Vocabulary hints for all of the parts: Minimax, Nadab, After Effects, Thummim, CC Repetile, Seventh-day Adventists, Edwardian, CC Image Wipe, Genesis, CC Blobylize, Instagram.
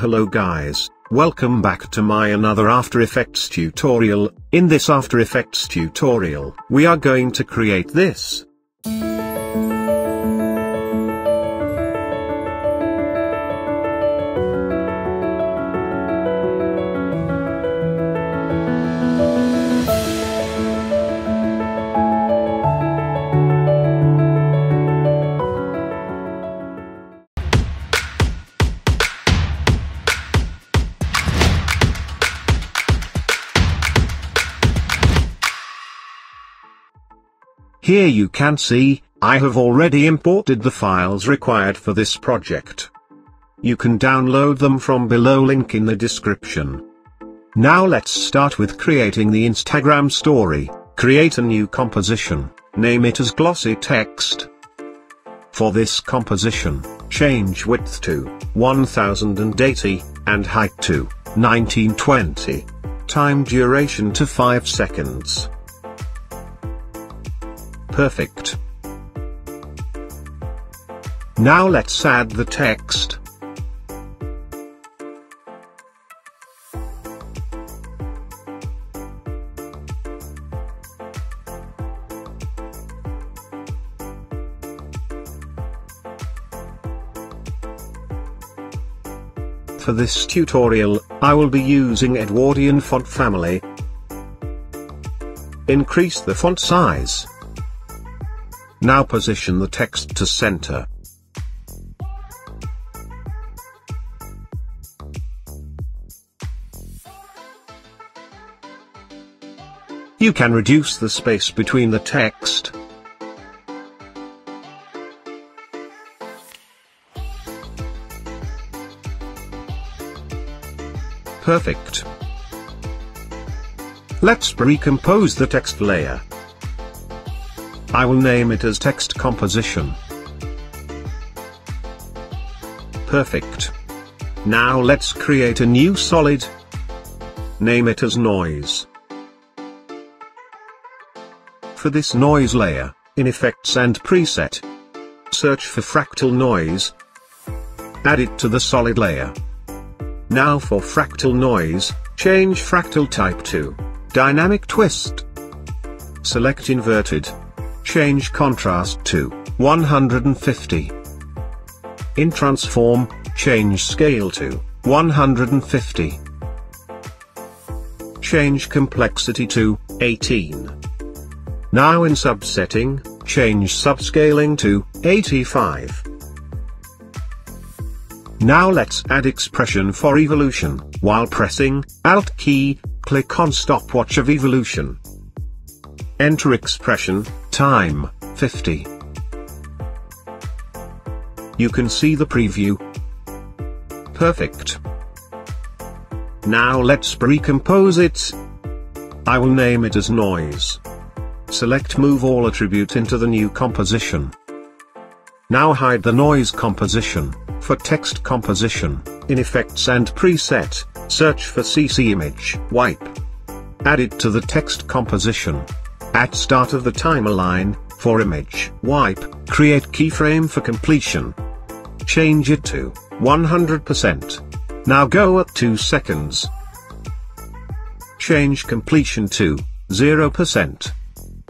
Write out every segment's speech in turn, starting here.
Hello guys, welcome back to my another After Effects tutorial. In this After Effects tutorial, we are going to create this. Here you can see, I have already imported the files required for this project. You can download them from below link in the description. Now let's start with creating the Instagram story. Create a new composition, name it as glossy text. For this composition, change width to 1080, and height to 1920. Time duration to 5 seconds. Perfect. Now let's add the text. For this tutorial, I will be using Edwardian font family. Increase the font size. Now position the text to center. You can reduce the space between the text. Perfect. Let's recompose the text layer. I will name it as text composition. Perfect. Now let's create a new solid. Name it as noise. For this noise layer, in Effects and Preset, search for fractal noise. Add it to the solid layer. Now for fractal noise, change fractal type to dynamic twist. Select inverted. Change contrast to 150. In transform, change scale to 150. Change complexity to 18. Now in subsetting, change subscaling to 85. Now let's add expression for evolution. While pressing Alt key, click on stopwatch of evolution. Enter expression, time, 50. You can see the preview. Perfect. Now let's recompose it. I will name it as noise. Select move all attribute into the new composition. Now hide the noise composition. For text composition, in Effects and Preset, search for CC Image Wipe. Add it to the text composition. At start of the timeline, for image wipe, create keyframe for completion. Change it to 100%. Now go at 2 seconds. Change completion to 0%.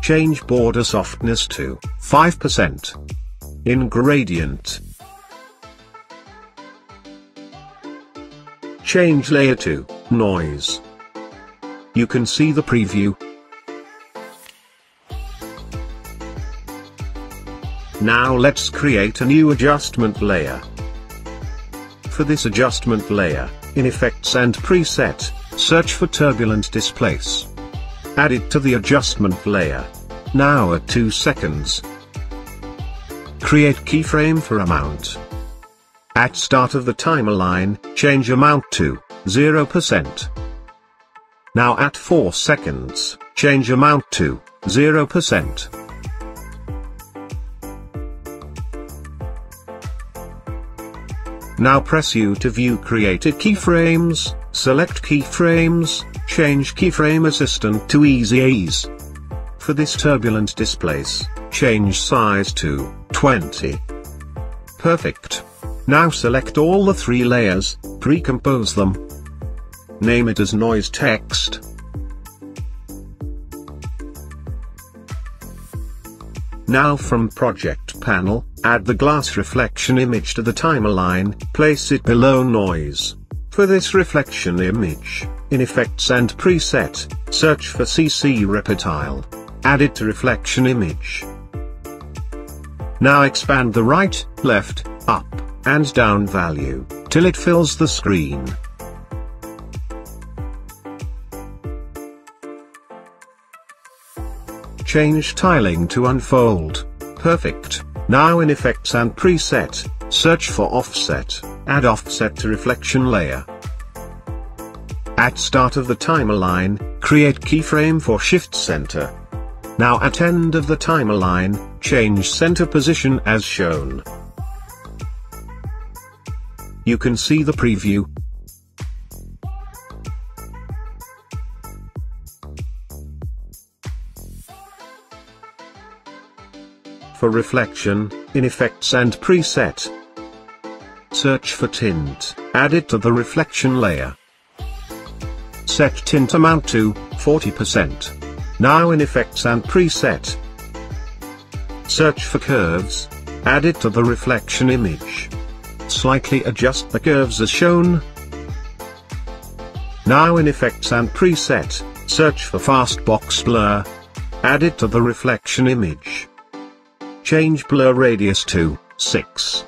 Change border softness to 5%. In gradient. Change layer to noise. You can see the preview. Now let's create a new adjustment layer. For this adjustment layer, in Effects and Preset, search for turbulent displace. Add it to the adjustment layer. Now at 2 seconds. Create keyframe for amount. At start of the timeline, change amount to 0%. Now at 4 seconds, change amount to 0%. Now press U to view created keyframes, select keyframes, change keyframe assistant to easy ease. For this turbulent displace, change size to 20. Perfect. Now select all the three layers, pre-compose them. Name it as noise text. Now from project panel, add the glass reflection image to the timeline, place it below noise. For this reflection image, in effects and preset, search for CC Repetile. Add it to reflection image. Now expand the right, left, up, and down value, till it fills the screen. Change tiling to unfold. Perfect. Now in effects and preset, search for offset. Add offset to reflection layer. At start of the timeline, create keyframe for shift center. Now at end of the timeline, change center position as shown. You can see the preview. For reflection, in effects and preset, search for tint, add it to the reflection layer. Set tint amount to 40%. Now in effects and preset, search for curves, add it to the reflection image. Slightly adjust the curves as shown. Now in effects and preset, search for fast box blur, add it to the reflection image. Change blur radius to 6,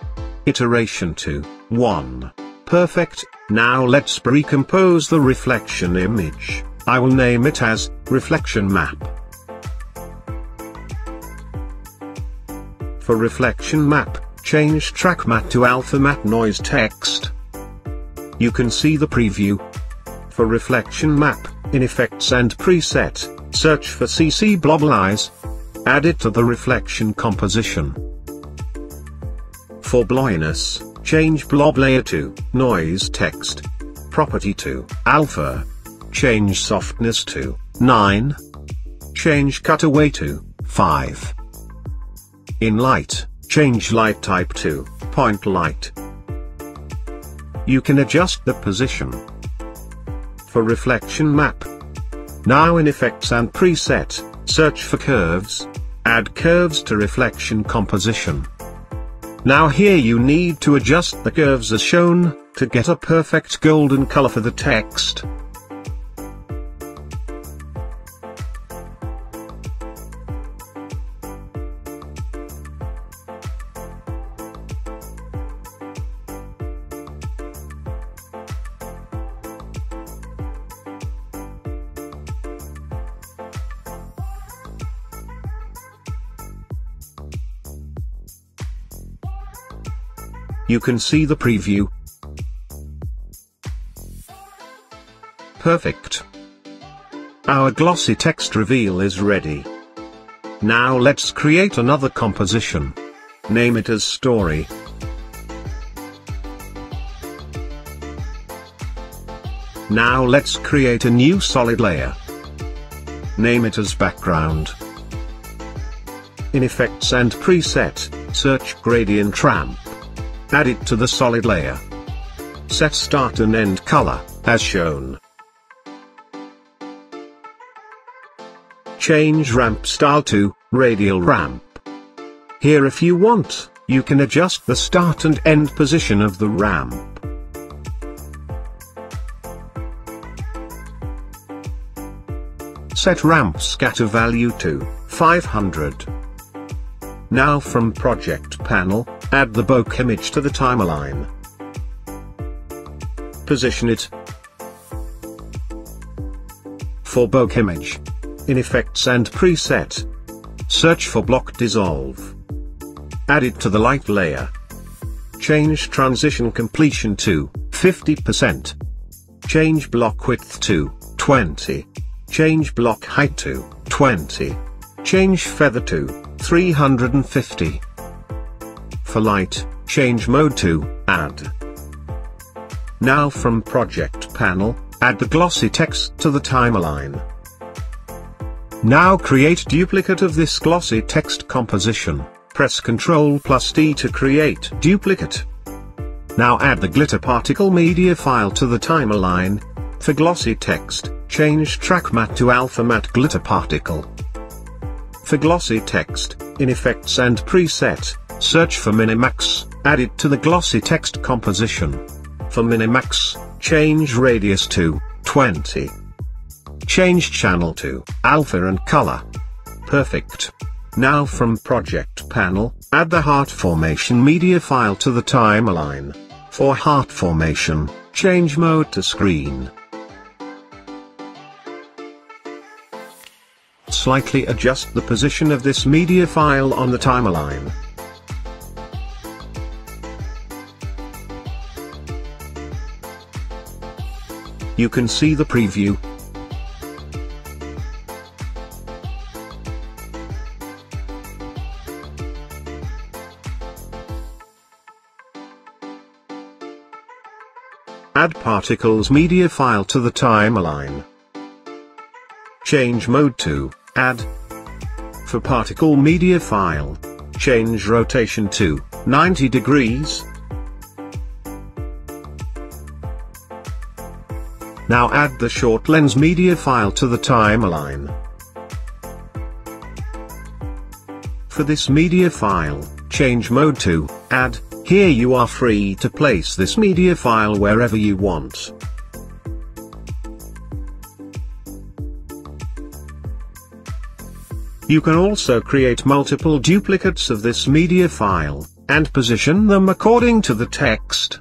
iteration to 1. Perfect. Now let's pre-compose the reflection image. I will name it as reflection map. For reflection map, change track mat to alpha mat noise text. You can see the preview. For reflection map, in effects and preset, search for CC Blobylize. Add it to the reflection composition. For blurriness, change blob layer to noise text. Property to alpha. Change softness to 9. Change cutaway to 5. In light, change light type to point light. You can adjust the position. For reflection map. Now in effects and preset, search for curves. Add curves to reflection composition. Now here you need to adjust the curves as shown, to get a perfect golden color for the text. You can see the preview. Perfect. Our glossy text reveal is ready. Now let's create another composition. Name it as story. Now let's create a new solid layer. Name it as background. In effects and preset, search gradient ramp. Add it to the solid layer. Set start and end color, as shown. Change ramp style to radial ramp. Here if you want, you can adjust the start and end position of the ramp. Set ramp scatter value to 500. Now from project panel, add the bokeh image to the timeline. Position it. For bokeh image, in effects and preset, search for block dissolve. Add it to the light layer. Change transition completion to 50%. Change block width to 20. Change block height to 20. Change feather to 350. For light, change mode to add. Now from project panel, add the glossy text to the timeline. Now create duplicate of this glossy text composition. Press Ctrl plus D to create duplicate. Now add the glitter particle media file to the timeline. For glossy text, change track matte to alpha matte glitter particle. For glossy text, in Effects and Preset, search for Minimax, add it to the glossy text composition. For Minimax, change radius to 20. Change channel to alpha and color. Perfect. Now from Project Panel, add the heart formation media file to the timeline. For heart formation, change mode to screen. Slightly adjust the position of this media file on the timeline. You can see the preview. Add Particles media file to the timeline. Change mode to Add. For Particle media file, change rotation to 90 degrees. Now add the Short Lens media file to the timeline. For this media file, change mode to Add. Here you are free to place this media file wherever you want. You can also create multiple duplicates of this media file, and position them according to the text.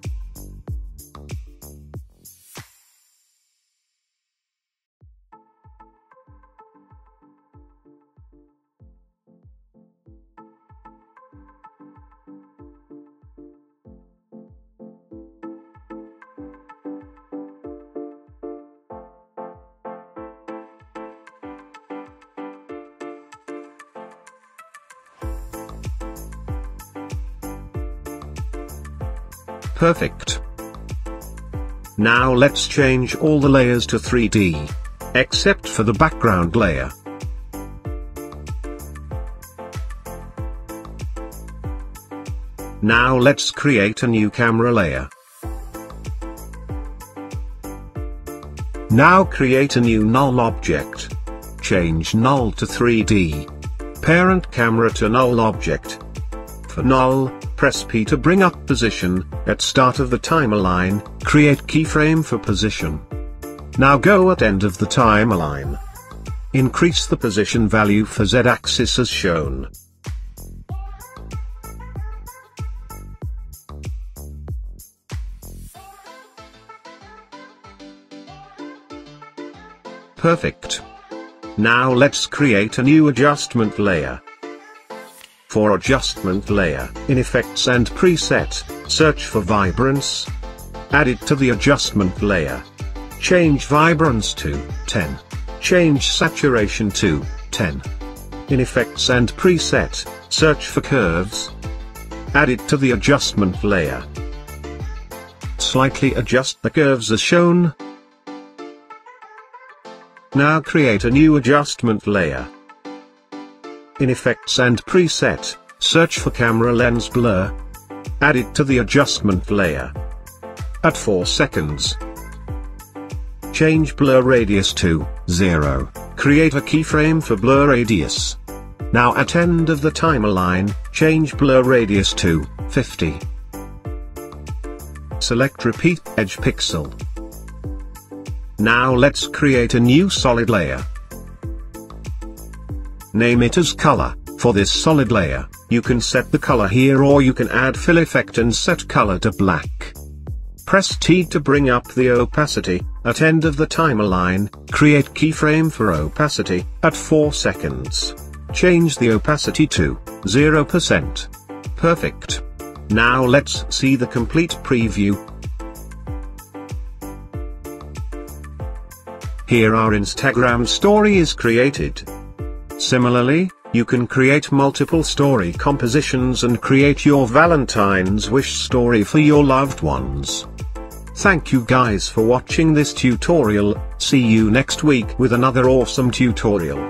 Perfect. Now let's change all the layers to 3D, except for the background layer. Now let's create a new camera layer. Now create a new null object. Change null to 3D. Parent camera to null object. For null, press P to bring up position. At start of the timeline, create keyframe for position. Now go at end of the timeline. Increase the position value for z-axis as shown. Perfect. Now let's create a new adjustment layer. For adjustment layer, in Effects and Preset, search for Vibrance. Add it to the adjustment layer. Change Vibrance to 10. Change Saturation to 10. In Effects and Preset, search for Curves. Add it to the adjustment layer. Slightly adjust the curves as shown. Now create a new adjustment layer. In Effects and Preset, search for Camera Lens Blur. Add it to the adjustment layer. At 4 seconds. Change Blur Radius to 0. Create a keyframe for Blur Radius. Now at end of the timeline, change Blur Radius to 50. Select Repeat Edge Pixel. Now let's create a new solid layer. Name it as color. For this solid layer, you can set the color here, or you can add fill effect and set color to black. Press T to bring up the opacity. At end of the timeline, create keyframe for opacity. At 4 seconds, change the opacity to 0%. Perfect. Now let's see the complete preview. Here our Instagram story is created. Similarly, you can create multiple story compositions and create your Valentine's wish story for your loved ones. Thank you guys for watching this tutorial. See you next week with another awesome tutorial.